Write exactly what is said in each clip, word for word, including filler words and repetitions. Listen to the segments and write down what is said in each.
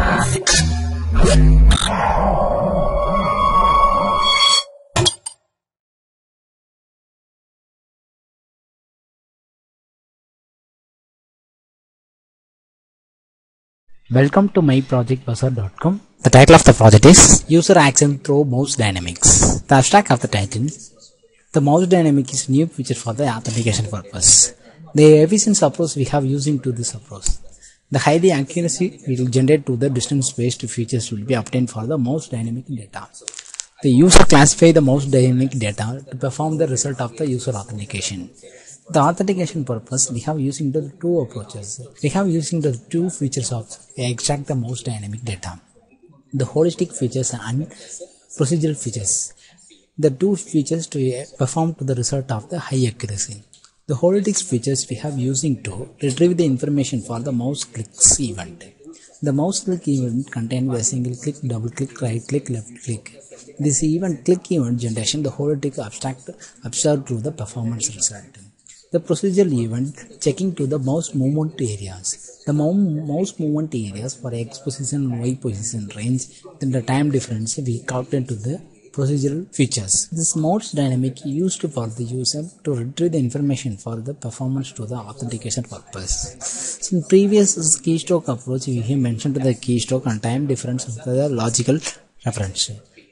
Welcome to my project bazaar dot com. The title of the project is User Action Through Mouse Dynamics. The abstract of the title: the mouse dynamic is new feature for the authentication purpose. The efficient approach we have using to this approach. The highly accuracy we will generate to the distance-based features will be obtained for the mouse dynamic data. The user classify the mouse dynamic data to perform the result of the user authentication. The authentication purpose we have using the two approaches. We have using the two features of extract the mouse dynamic data. The holistic features and procedural features. The two features to perform to the result of the high accuracy. The holistic features we have using to retrieve the information for the mouse clicks event. The mouse click event contains a single click, double click, right click, left click. This event click event generation the holistic abstract observed through the performance result. The procedural event checking to the mouse movement areas. The mouse movement areas for X position, Y position range, then the time difference we calculate to the procedural features. This mouse dynamic used for the user to retrieve the information for the performance to the authentication purpose. So in previous keystroke approach, we have mentioned the keystroke and time difference of the logical reference.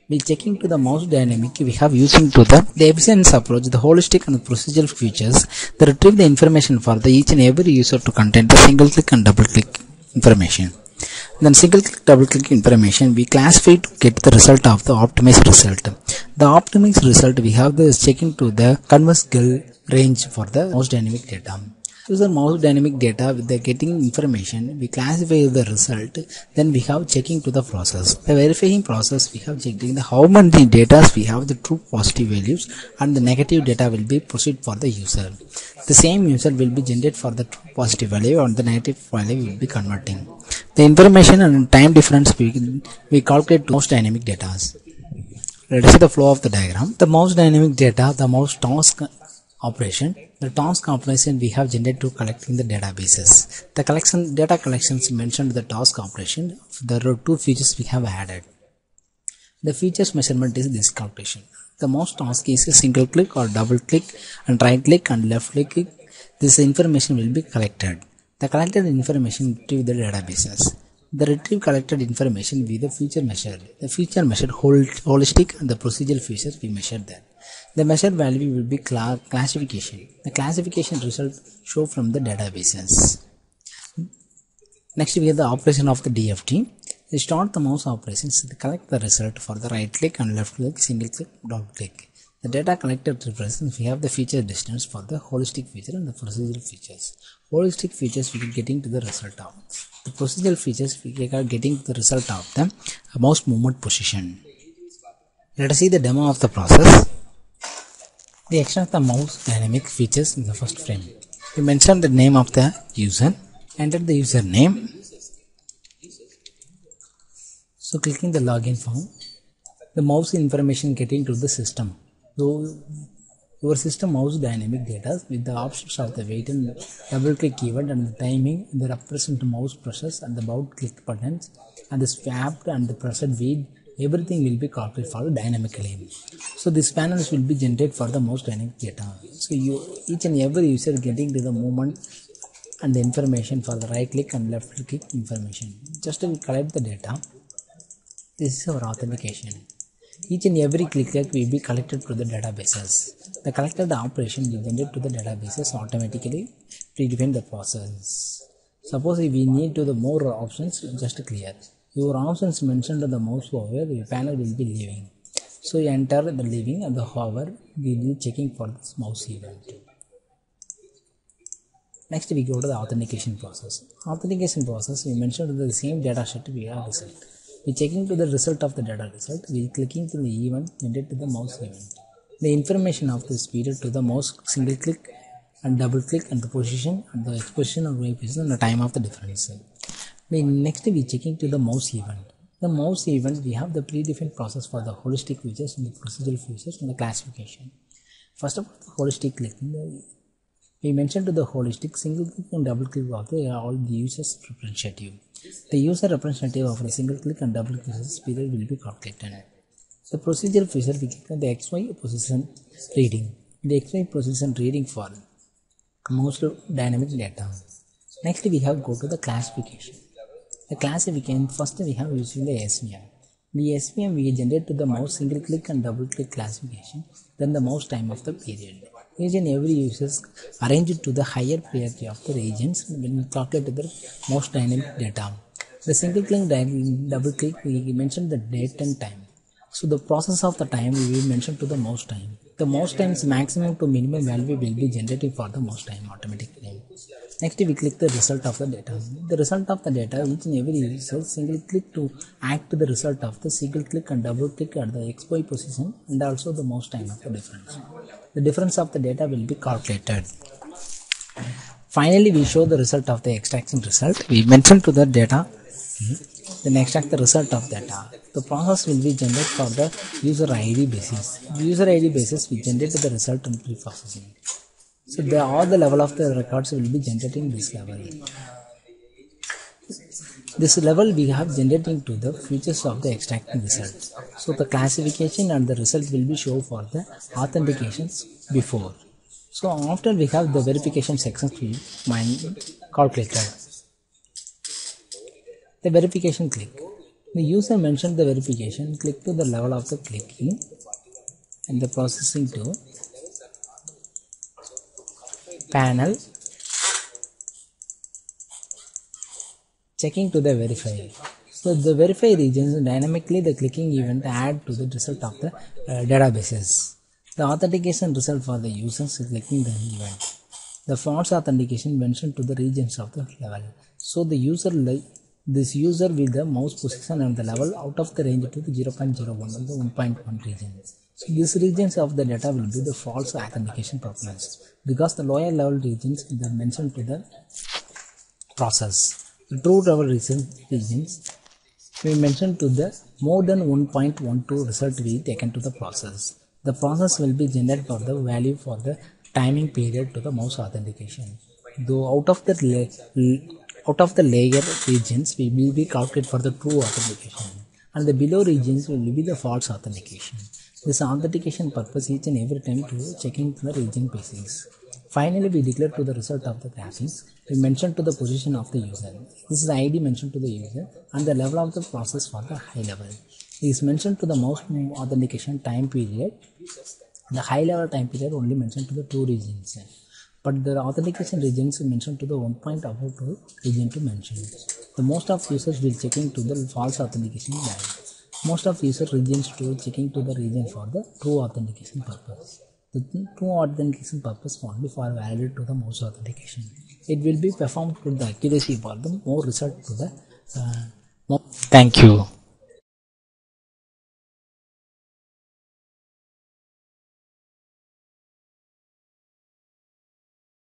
We checking to the mouse dynamic we have using to the, the efficiency approach, the holistic and the procedural features that retrieve the information for the each and every user to contain the single click and double click information. Then single click double click information we classify to get the result of the optimized result. The optimized result we have the checking to the converse-gal range for the mouse dynamic data. User mouse dynamic data with the getting information, we classify the result, then we have checking to the process. The verifying process we have checked in the how many data we have the true positive values and the negative data will be proceed for the user. The same user will be generated for the true positive value and the negative value will be converting. The information and time difference we, we calculate to mouse dynamic data. Let us see the flow of the diagram. The mouse dynamic data, the mouse task operation. The task operation we have generated to collecting the databases. The collection data collections mentioned the task operation. There are two features we have added. The features measurement is this calculation. The mouse task is a single click or double click and right click and left click. This information will be collected. The collected information to the databases. The retrieve collected information with the feature measured. The feature measured holistic and the procedural features we measured there. The measured value will be classification. The classification result show from the databases. Next we have the operation of the D F T. We start the mouse operations to collect the result for the right click and left click, single click, double click. The data collected represents we have the feature distance for the holistic feature and the procedural features. Holistic features we are getting to the result of. The procedural features we are getting to the result of the mouse movement position. Let us see the demo of the process. The action of the mouse dynamic features in the first frame. We mentioned the name of the user, enter the user name. So clicking the login form, the mouse information getting to the system. So your system mouse dynamic data with the options of the weight and double click keyword and the timing, the represent mouse process and the about click buttons and the swapped and the present weight. Everything will be calculated for dynamically. So these panels will be generated for the mouse dynamic data. So you, each and every user getting to the movement and the information for the right click and left click information. Just to collect the data. This is our authentication. Each and every click will be collected to the databases. The collected operation will generate to the databases automatically predefine the process. Suppose if we need to the more options, just clear. Your options mentioned on the mouse over the panel will be leaving. So you enter the leaving and the hover will be checking for this mouse event. Next we go to the authentication process. Authentication process we mentioned the same data set we have result. We checking to the result of the data result. We clicking to the event generated to the mouse event. The information of this period to the mouse single click and double click and the position and the X position or Y position and the time of the difference. We next we checking to the mouse event. The mouse event we have the predefined process for the holistic features and the procedural features and the classification. First of all, the holistic clicking. We mentioned to the holistic single click and double click of the all the users preference schedule. The user representative of a single click and double click period will be calculated. The procedure feature will give the X Y position reading. The X Y position reading for most dynamic data. Next we have go to the classification. The classification first we have using the S V M. The S V M we generate to the mouse single click and double click classification, then the mouse time of the period. Each and every user arranged to the higher priority of the regions when we calculate the most dynamic data. The single click double click we mention the date and time. So the process of the time we will mention to the mouse time. The mouse time's maximum to minimum value will be generated for the mouse time automatically. Next we click the result of the data. The result of the data each and every user single click to act to the result of the single click and double click at the X Y position and also the mouse time of the difference. The difference of the data will be calculated. Finally we show the result of the extraction result. We mention to the data. Then extract the result of data. The process will be generated for the user I D basis. The user I D basis we generate the result and pre-processing. So the, all the level of the records will be generating this level. This level we have generating to the features of the extracting results. So the classification and the result will be shown for the authentications before. So after we have the verification section field mine calculated. The verification click. The user mentioned the verification, click to the level of the clicking and the processing to panel, checking to the verify. So the verify regions dynamically the clicking event add to the result of the uh, databases. The authentication result for the users clicking the event. The false authentication mentioned to the regions of the level. So the user This user with the mouse position and the level out of the range to the zero point zero one and the one point one regions. So these regions of the data will be the false authentication performance because the lower level regions are mentioned to the process. The true level regions we mentioned to the more than one point one two result will be taken to the process. The process will be generated for the value for the timing period to the mouse authentication. Though out of the Out of the layer regions, we will be calculated for the true authentication and the below regions will be the false authentication. This authentication purpose each and every time to checking the region basis. Finally, we declare to the result of the graphics. We mention to the position of the user. This is the I D mentioned to the user and the level of the process for the high level. It is mentioned to the mouse authentication time period. The high level time period only mentioned to the two regions. But the authentication regions mentioned to the one point zero two region to mention. The most of users will checking to the false authentication value. Most of user regions to checking to the region for the true authentication purpose. The true authentication purpose only for valid to the mouse authentication. It will be performed with the accuracy for the more result to the uh, more. Thank you.